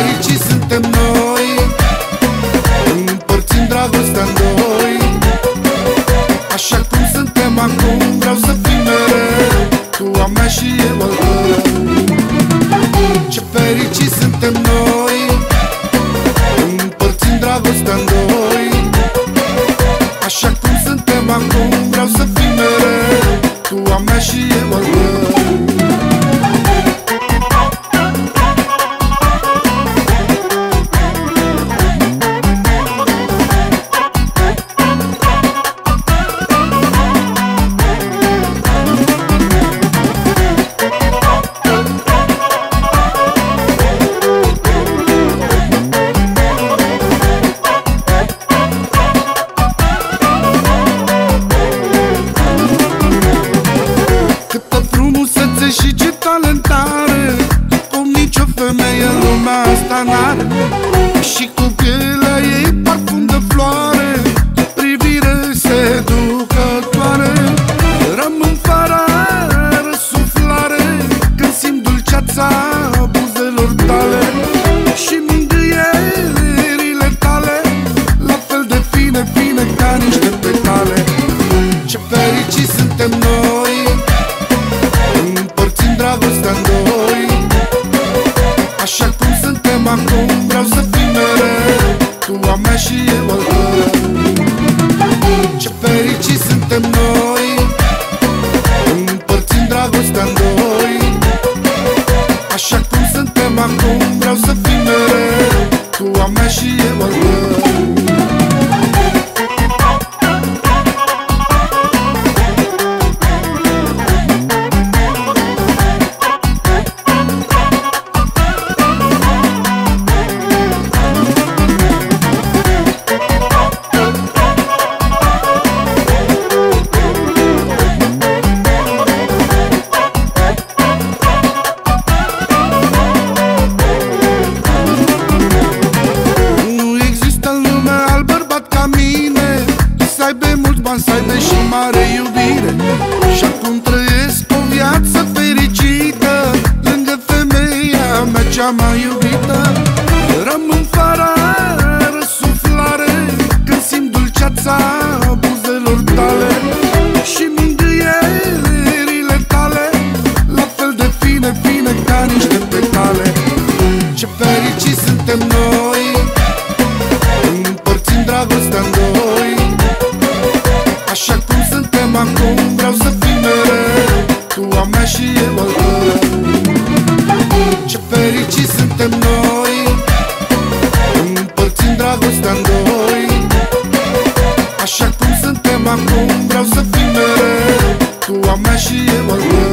fericiți suntem noi, împărțim dragostea în doi. Așa cum suntem acum, vreau să fim mereu tu a mea și eu al tău. Ce fericiți suntem noi, împărțim dragostea în doi. Așa cum suntem acum, vreau să fim mereu tu a mea și eu al tău. Și ce talent are, cum nicio femeie în lumea asta n-are. Și cu pielea ei parfum de floare, privire seducătoare. Rămân fără răsuflare când simt dulceața buzelor tale și mângâierile tale, la fel de fine, fine ca niște petale. Ce fericiți suntem noi, dragostea în doi. Așa cum suntem acum, vreau să fim mereu tu a mea și eu al tău. Ce fericiți suntem noi, împărțim dragostea în doi. Așa cum suntem acum, vreau să fim mereu tu a mea și eu al tău. Să aibă și mare iubire. Și acum trăiesc o viață fericită lângă femeia mea cea mai iubită. Rămân fără răsuflare când simt dulceața buzelor tale și mângâierile tale, la fel de fine, fine ca niște petale. Ce fericiți suntem noi, împărțim dragostea în doi. Așa cum suntem acum, vreau să fim mereu tu a mea și eu al tău. Ce fericiți suntem noi, împărțim dragostea în doi. Așa cum suntem acum, vreau să fim mereu tu a mea și eu al tău.